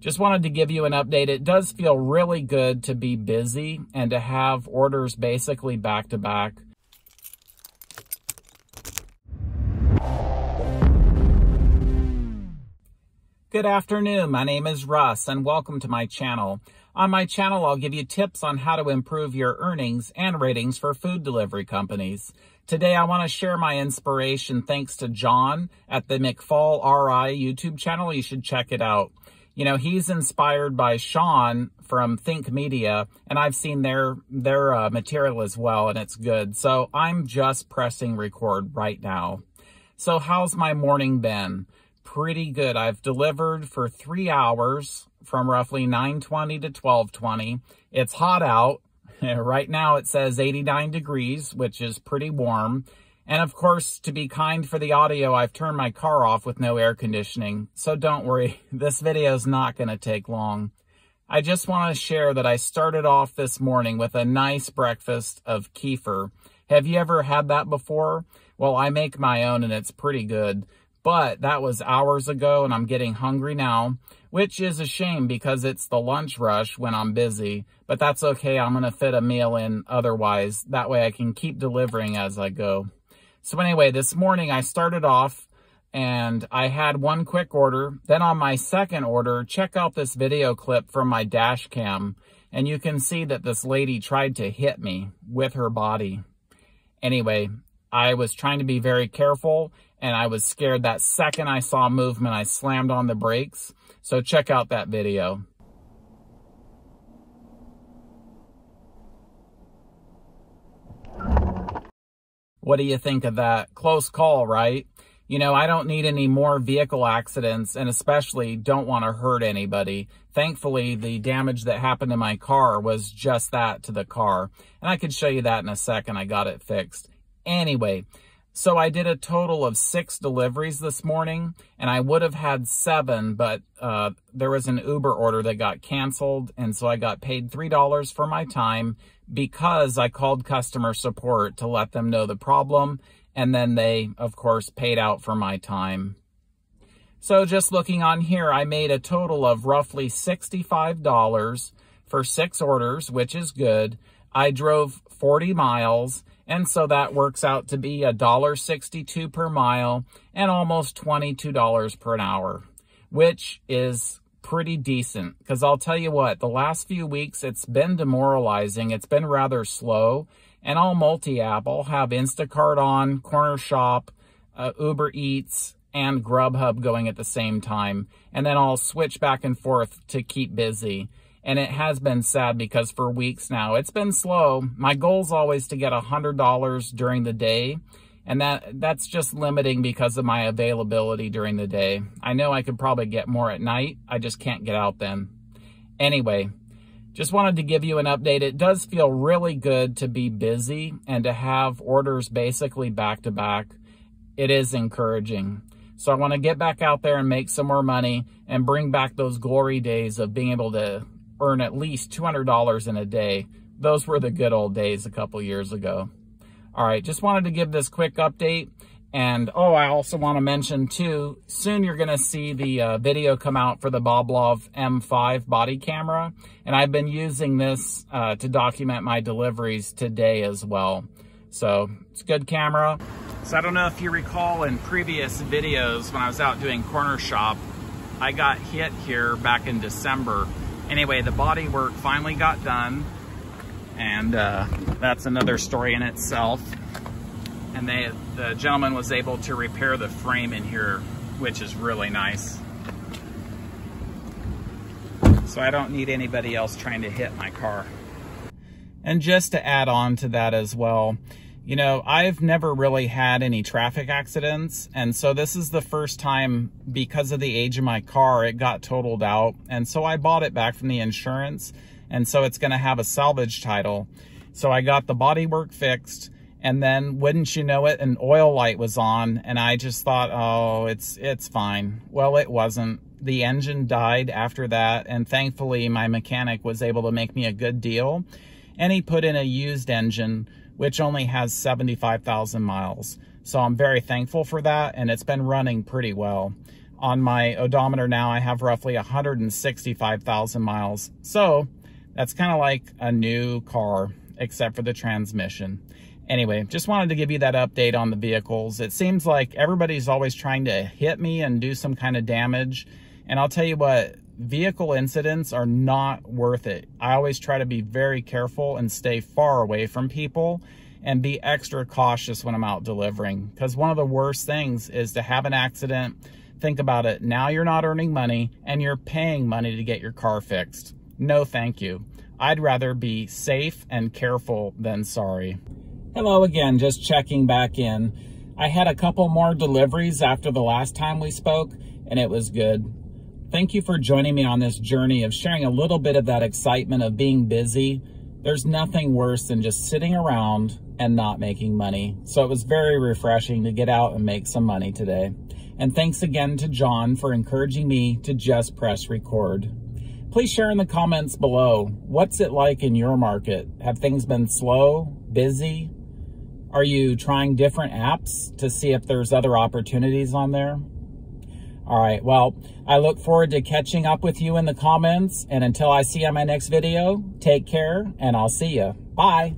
Just wanted to give you an update. It does feel really good to be busy and to have orders basically back to back. Good afternoon, my name is Russ and welcome to my channel. On my channel, I'll give you tips on how to improve your earnings and ratings for food delivery companies. Today, I want to share my inspiration thanks to John at the McFall RI YouTube channel. You should check it out. You know, he's inspired by Sean from Think Media, and I've seen their material as well, and it's good. So I'm just pressing record right now. So how's my morning been? Pretty good. I've delivered for 3 hours from roughly 9:20 to 12:20. It's hot out. Right now it says 89 degrees, which is pretty warm. And of course, to be kind for the audio, I've turned my car off with no air conditioning. So don't worry, this video is not going to take long. I just want to share that I started off this morning with a nice breakfast of kefir. Have you ever had that before? Well, I make my own and it's pretty good. But that was hours ago and I'm getting hungry now, which is a shame because it's the lunch rush when I'm busy, but that's okay. I'm going to fit a meal in otherwise. That way I can keep delivering as I go. So anyway, this morning I started off and I had one quick order. Then on my second order, check out this video clip from my dash cam. And you can see that this lady tried to hit me with her body. Anyway, I was trying to be very careful and I was scared. That second I saw movement, I slammed on the brakes. So check out that video. What do you think of that? Close call, right? You know, I don't need any more vehicle accidents and especially don't want to hurt anybody. Thankfully, the damage that happened to my car was just that, to the car. And I could show you that in a second. I got it fixed. Anyway, so I did a total of 6 deliveries this morning, and I would have had 7, but there was an Uber order that got canceled, and so I got paid $3 for my time because I called customer support to let them know the problem, and then they, of course, paid out for my time. So just looking on here, I made a total of roughly $65 for 6 orders, which is good. I drove 40 miles, and so that works out to be $1.62 per mile and almost $22 per hour, which is pretty decent. Because I'll tell you what, the last few weeks, it's been demoralizing. It's been rather slow. And I'll multi-app. I'll have Instacart on, Corner Shop, Uber Eats, and Grubhub going at the same time. And then I'll switch back and forth to keep busy. And it has been sad because for weeks now, it's been slow. My goal is always to get $100 during the day. And that's just limiting because of my availability during the day. I know I could probably get more at night. I just can't get out then. Anyway, just wanted to give you an update. It does feel really good to be busy and to have orders basically back to back. It is encouraging. So I want to get back out there and make some more money and bring back those glory days of being able to earn at least $200 in a day. Those were the good old days a couple years ago. All right, just wanted to give this quick update. And I also want to mention too, soon you're going to see the video come out for the Boblov M5 body camera. And I've been using this to document my deliveries today as well. So it's a good camera. So I don't know if you recall in previous videos when I was out doing Corner Shop, I got hit here back in December. Anyway, the body work finally got done, and that's another story in itself. And the gentleman was able to repair the frame in here, which is really nice. So I don't need anybody else trying to hit my car. And just to add on to that as well, you know, I've never really had any traffic accidents, and so this is the first time because of the age of my car, it got totaled out, and so I bought it back from the insurance, and so it's going to have a salvage title. So I got the bodywork fixed, and then wouldn't you know it, an oil light was on, and I just thought, oh, it's fine. Well, it wasn't. The engine died after that, and thankfully my mechanic was able to make me a good deal, and he put in a used engine, which only has 75,000 miles. So I'm very thankful for that, and it's been running pretty well. on my odometer now, I have roughly 165,000 miles. So that's kind of like a new car, except for the transmission. Anyway, just wanted to give you that update on the vehicles. It seems like everybody's always trying to hit me and do some kind of damage. And I'll tell you what, vehicle incidents are not worth it. I always try to be very careful and stay far away from people and be extra cautious when I'm out delivering. Because one of the worst things is to have an accident. Think about it. Now you're not earning money and you're paying money to get your car fixed. No, thank you. I'd rather be safe and careful than sorry. Hello again, just checking back in. I had a couple more deliveries after the last time we spoke, and it was good. Thank you for joining me on this journey of sharing a little bit of that excitement of being busy. There's nothing worse than just sitting around and not making money. So it was very refreshing to get out and make some money today. And thanks again to John for encouraging me to just press record. Please share in the comments below, what's it like in your market? Have things been slow, busy? Are you trying different apps to see if there's other opportunities on there? All right, well, I look forward to catching up with you in the comments. And until I see you on my next video, take care and I'll see you. Bye.